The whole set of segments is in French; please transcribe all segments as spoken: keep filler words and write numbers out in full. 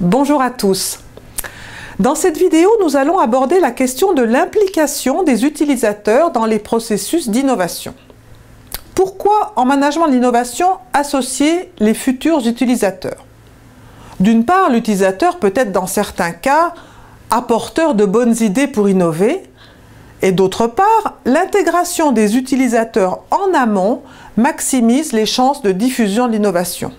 Bonjour à tous. Dans cette vidéo, nous allons aborder la question de l'implication des utilisateurs dans les processus d'innovation. Pourquoi en management de l'innovation associer les futurs utilisateurs? D'une part, l'utilisateur peut être dans certains cas apporteur de bonnes idées pour innover, et d'autre part, l'intégration des utilisateurs en amont maximise les chances de diffusion de l'innovation.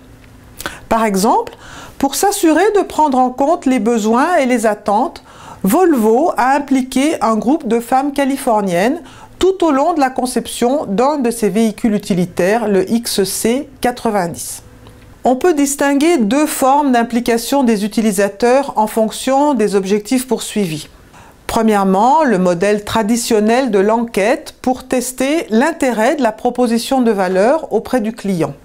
Par exemple, pour s'assurer de prendre en compte les besoins et les attentes, Volvo a impliqué un groupe de femmes californiennes tout au long de la conception d'un de ses véhicules utilitaires, le X C quatre-vingt-dix. On peut distinguer deux formes d'implication des utilisateurs en fonction des objectifs poursuivis. Premièrement, le modèle traditionnel de l'enquête pour tester l'intérêt de la proposition de valeur auprès du client.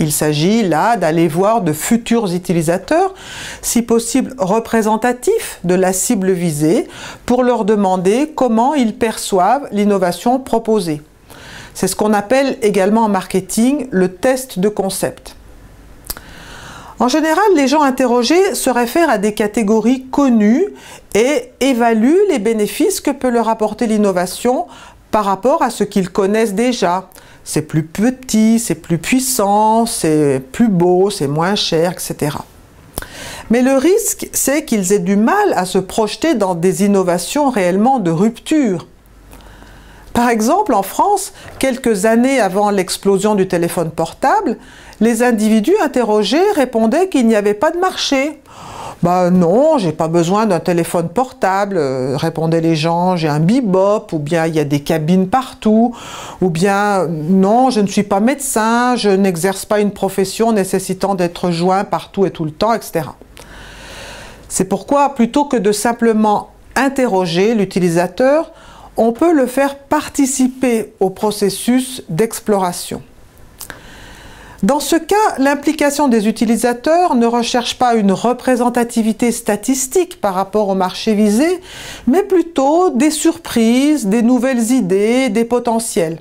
Il s'agit là d'aller voir de futurs utilisateurs, si possible représentatifs de la cible visée, pour leur demander comment ils perçoivent l'innovation proposée. C'est ce qu'on appelle également en marketing le test de concept. En général, les gens interrogés se réfèrent à des catégories connues et évaluent les bénéfices que peut leur apporter l'innovation par rapport à ce qu'ils connaissent déjà. C'est plus petit, c'est plus puissant, c'est plus beau, c'est moins cher, et cetera. Mais le risque, c'est qu'ils aient du mal à se projeter dans des innovations réellement de rupture. Par exemple, en France, quelques années avant l'explosion du téléphone portable, les individus interrogés répondaient qu'il n'y avait pas de marché. « Ben non, j'ai pas besoin d'un téléphone portable, euh, » répondaient les gens, « j'ai un bebop » ou bien « il y a des cabines partout » ou bien « non, je ne suis pas médecin, je n'exerce pas une profession nécessitant d'être joint partout et tout le temps, et cetera » C'est pourquoi, plutôt que de simplement interroger l'utilisateur, on peut le faire participer au processus d'exploration. Dans ce cas, l'implication des utilisateurs ne recherche pas une représentativité statistique par rapport au marché visé, mais plutôt des surprises, des nouvelles idées, des potentiels.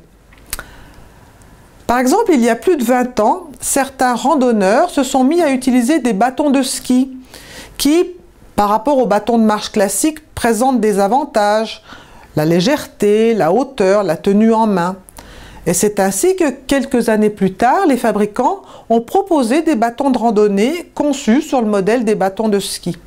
Par exemple, il y a plus de vingt ans, certains randonneurs se sont mis à utiliser des bâtons de ski qui, par rapport aux bâtons de marche classiques, présentent des avantages. La légèreté, la hauteur, la tenue en main. Et c'est ainsi que quelques années plus tard, les fabricants ont proposé des bâtons de randonnée conçus sur le modèle des bâtons de ski.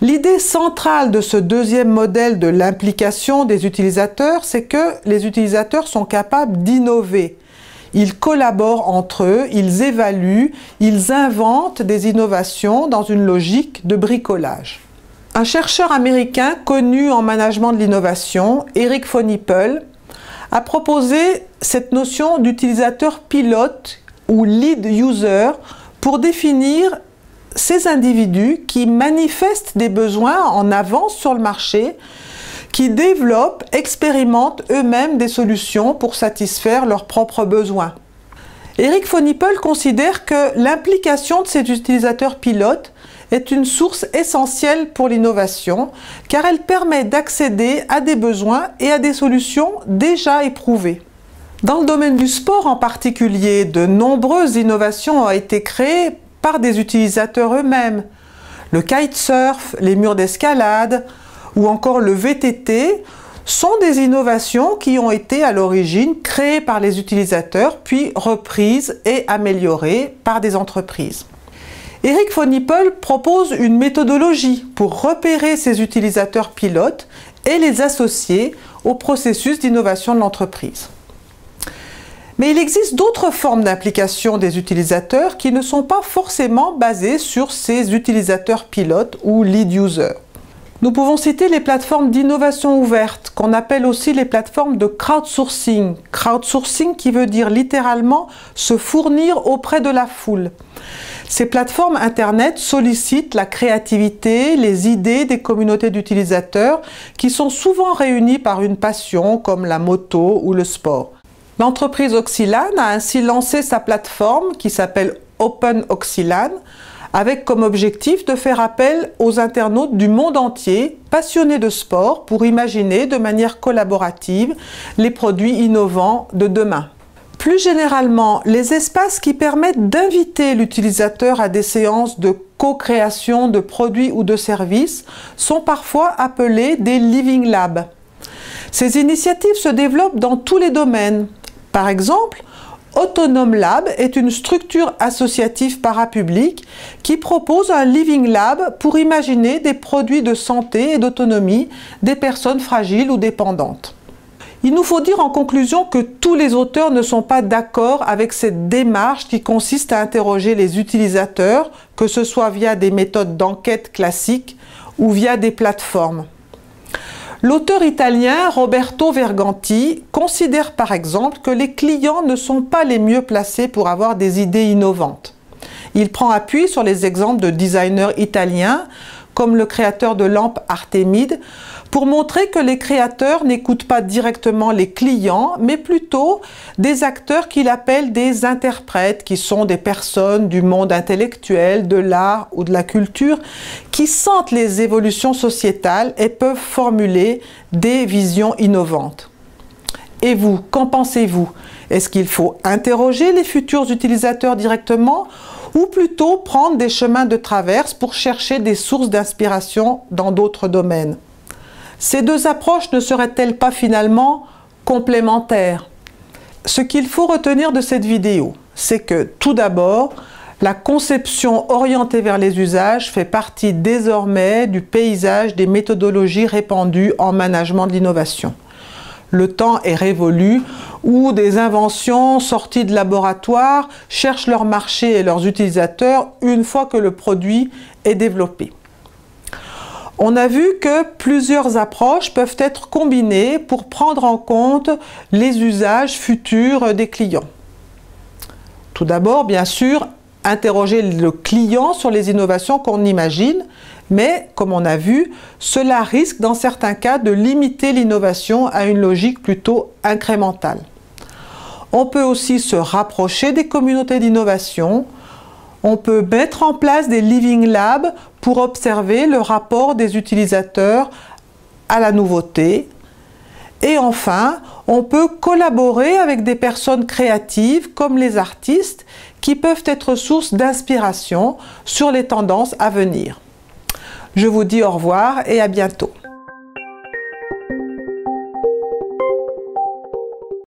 L'idée centrale de ce deuxième modèle de l'implication des utilisateurs, c'est que les utilisateurs sont capables d'innover. Ils collaborent entre eux, ils évaluent, ils inventent des innovations dans une logique de bricolage. Un chercheur américain connu en management de l'innovation, Eric Von Hippel, a proposé cette notion d'utilisateur pilote ou lead user pour définir ces individus qui manifestent des besoins en avance sur le marché, qui développent, expérimentent eux-mêmes des solutions pour satisfaire leurs propres besoins. Eric Von Hippel considère que l'implication de ces utilisateurs pilotes est une source essentielle pour l'innovation car elle permet d'accéder à des besoins et à des solutions déjà éprouvées. Dans le domaine du sport en particulier, de nombreuses innovations ont été créées par des utilisateurs eux-mêmes. Le kitesurf, les murs d'escalade ou encore le V T T sont des innovations qui ont été à l'origine créées par les utilisateurs puis reprises et améliorées par des entreprises. Eric Von Hippel propose une méthodologie pour repérer ses utilisateurs pilotes et les associer au processus d'innovation de l'entreprise. Mais il existe d'autres formes d'implication des utilisateurs qui ne sont pas forcément basées sur ces utilisateurs pilotes ou lead users. Nous pouvons citer les plateformes d'innovation ouverte, qu'on appelle aussi les plateformes de crowdsourcing. Crowdsourcing qui veut dire littéralement se fournir auprès de la foule. Ces plateformes Internet sollicitent la créativité, les idées des communautés d'utilisateurs qui sont souvent réunies par une passion comme la moto ou le sport. L'entreprise Oxylane a ainsi lancé sa plateforme qui s'appelle Open Oxylane, avec comme objectif de faire appel aux internautes du monde entier passionnés de sport pour imaginer de manière collaborative les produits innovants de demain. Plus généralement, les espaces qui permettent d'inviter l'utilisateur à des séances de co-création de produits ou de services sont parfois appelés des Living Labs. Ces initiatives se développent dans tous les domaines. Par exemple, Autonome Lab est une structure associative parapublique qui propose un Living Lab pour imaginer des produits de santé et d'autonomie des personnes fragiles ou dépendantes. Il nous faut dire en conclusion que tous les auteurs ne sont pas d'accord avec cette démarche qui consiste à interroger les utilisateurs, que ce soit via des méthodes d'enquête classiques ou via des plateformes. L'auteur italien Roberto Verganti considère par exemple que les clients ne sont pas les mieux placés pour avoir des idées innovantes. Il prend appui sur les exemples de designers italiens, comme le créateur de lampes Artemide, pour montrer que les créateurs n'écoutent pas directement les clients, mais plutôt des acteurs qu'il appelle des interprètes, qui sont des personnes du monde intellectuel, de l'art ou de la culture, qui sentent les évolutions sociétales et peuvent formuler des visions innovantes. Et vous, qu'en pensez-vous? Est-ce qu'il faut interroger les futurs utilisateurs directement ou plutôt prendre des chemins de traverse pour chercher des sources d'inspiration dans d'autres domaines? Ces deux approches ne seraient-elles pas finalement complémentaires? Ce qu'il faut retenir de cette vidéo, c'est que tout d'abord, la conception orientée vers les usages fait partie désormais du paysage des méthodologies répandues en management de l'innovation. Le temps est révolu où des inventions sorties de laboratoire cherchent leur marché et leurs utilisateurs une fois que le produit est développé. On a vu que plusieurs approches peuvent être combinées pour prendre en compte les usages futurs des clients. Tout d'abord, bien sûr, interroger le client sur les innovations qu'on imagine, mais comme on a vu, cela risque dans certains cas de limiter l'innovation à une logique plutôt incrémentale. On peut aussi se rapprocher des communautés d'innovation. On peut mettre en place des Living Labs pour observer le rapport des utilisateurs à la nouveauté. Et enfin, on peut collaborer avec des personnes créatives comme les artistes qui peuvent être source d'inspiration sur les tendances à venir. Je vous dis au revoir et à bientôt.